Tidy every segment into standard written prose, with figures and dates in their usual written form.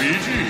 Luigi.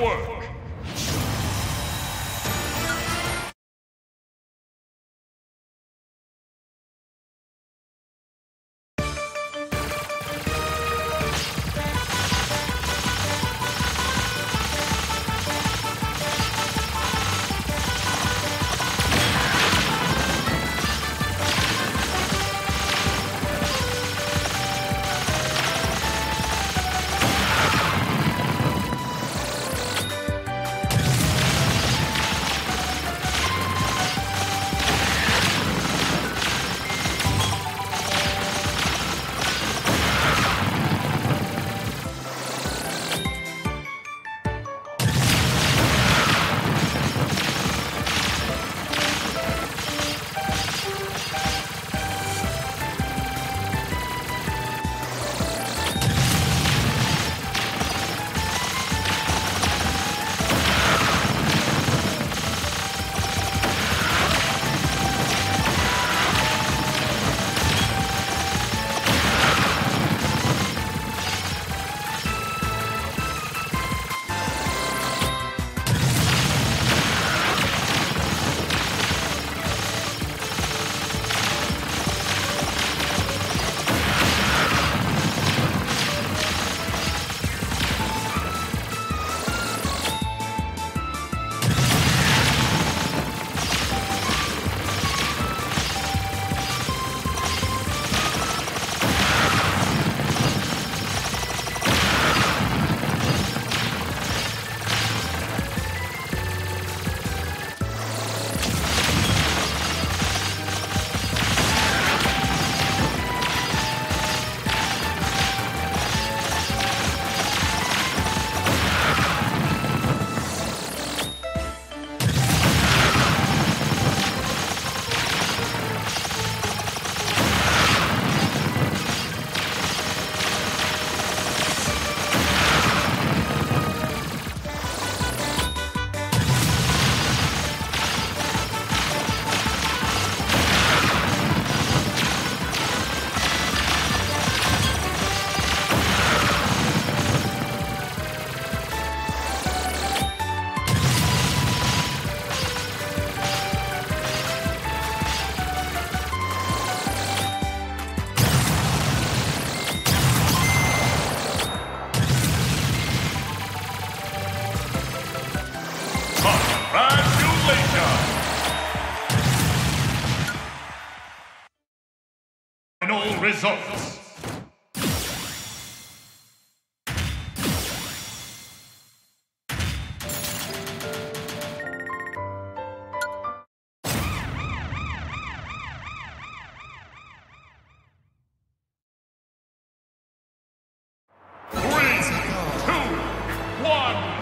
work. Final results. Three, two, one.